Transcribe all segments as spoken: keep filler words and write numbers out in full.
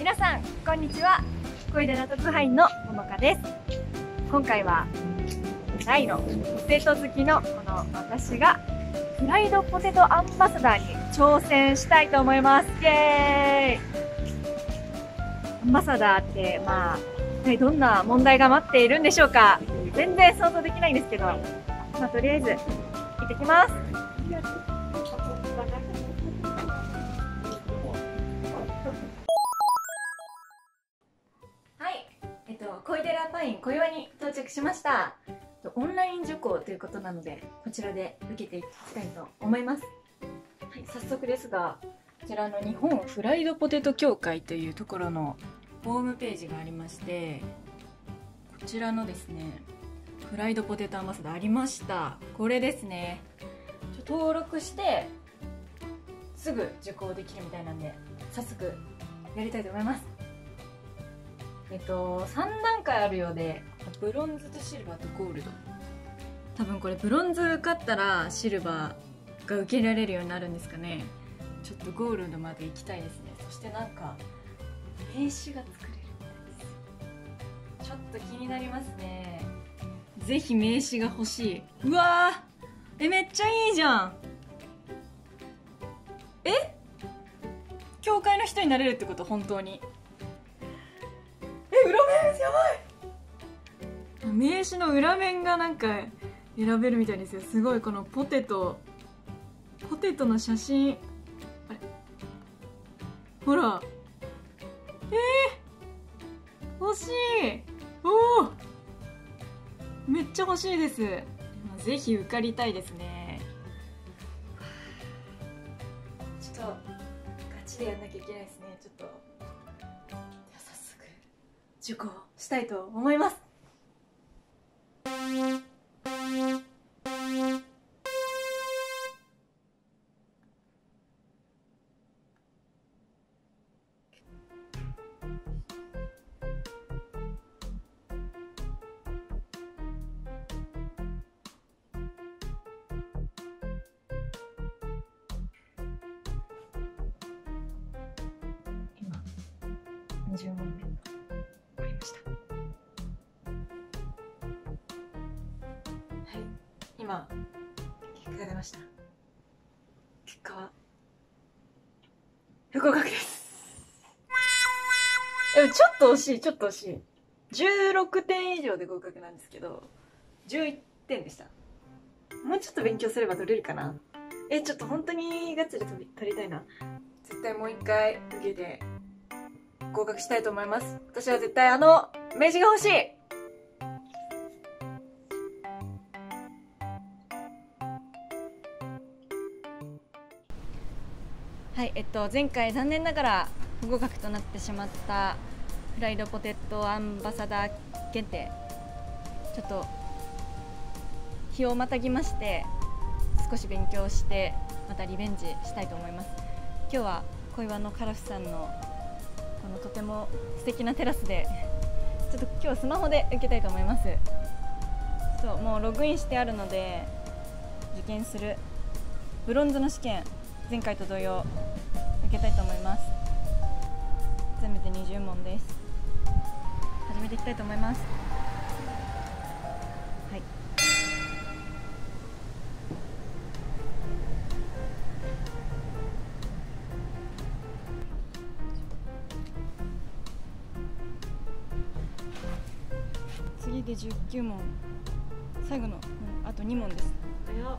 皆さんこんにちは、小出ラトツハインのももかです。今回は大のポテト好きのこの私がフライドポテトアンバサダーに挑戦したいと思います。イエーイ。アンバサダーってまあ一体どんな問題が待っているんでしょうか。全然想像できないんですけど、まあ、とりあえず行ってきます。小出ラパイン小岩に到着しました。オンライン受講ということなので、こちらで受けていきたいと思います。はい、早速ですが、こちらの日本フライドポテト協会というところのホームページがありまして、こちらのですねフライドポテトアンバサダーありました。これですね、登録してすぐ受講できるみたいなんで、早速やりたいと思います。えっと、さんだんかいあるようで、ブロンズとシルバーとゴールド。多分これブロンズ受かったらシルバーが受けられるようになるんですかね。ちょっとゴールドまで行きたいですね。そしてなんか名刺が作れるみたいです。ちょっと気になりますね。ぜひ名刺が欲しい。うわー、えめっちゃいいじゃん。え、教会の人になれるってこと？本当に裏面やばい。名刺の裏面がなんか選べるみたいですよ。すごい、このポテトポテトの写真、あれほら、えー、欲しい。おお、めっちゃ欲しいです。ぜひ受かりたいですね。ちょっとガチでやんなきゃいけないですね。ちょっと受講したいと思います。今にじゅうもんめ今結果が出ました。結果は不合格です。でもちょっと惜しい、ちょっと惜しい。じゅうろくてん以上で合格なんですけど、じゅういってんでした。もうちょっと勉強すれば取れるかな。えちょっと本当にガッツリ取りたいな。絶対もう一回受けて合格したいと思います。私は絶対あの名刺が欲しい。はい、えっと、前回残念ながら不合格となってしまったフライドポテトアンバサダー検定、ちょっと日をまたぎまして少し勉強してまたリベンジしたいと思います。今日は小岩のカラフさんのこのとても素敵なテラスで、ちょっと今日はスマホで受けたいと思います。ちょっともうログインしてあるので、受験するブロンズの試験、前回と同様受けたいと思います。全部でにじゅうもんです。始めていきたいと思います。はい。次でじゅうきゅうもん、最後の、うん、あとにもんです。早っ。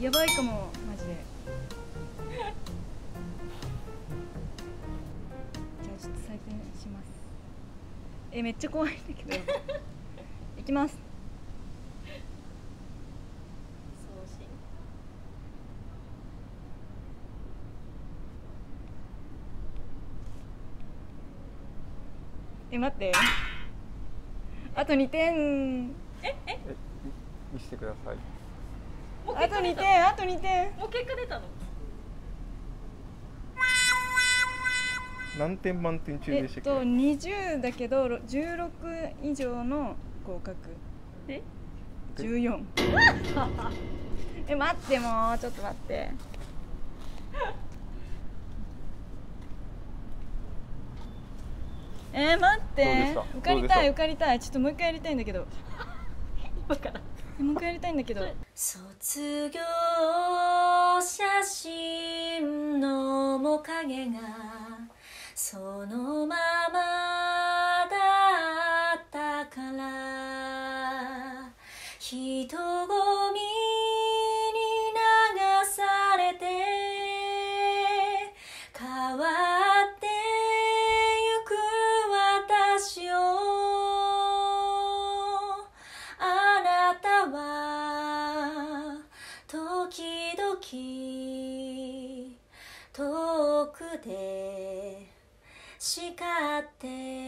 やばいかも、マジで。じゃあちょっと採点します。え、めっちゃ怖いんだけどいきます。え、待って、あとにてん。ええ、見せてください。あとにてん、あとにてん。もう結果出たの？何点満点中でしたっけ？えっとにじゅうだけどじゅうろく以上の合格。え？じゅうよん。え、待って、もうちょっと待って。えー、待って。受かりたい、受かりたい。ちょっともう一回やりたいんだけど。今から。もう一回やりたいんだけど。卒業写真の面影がそのままだったから人混みに流されて変わってゆく私をあなたは時々遠くで叱って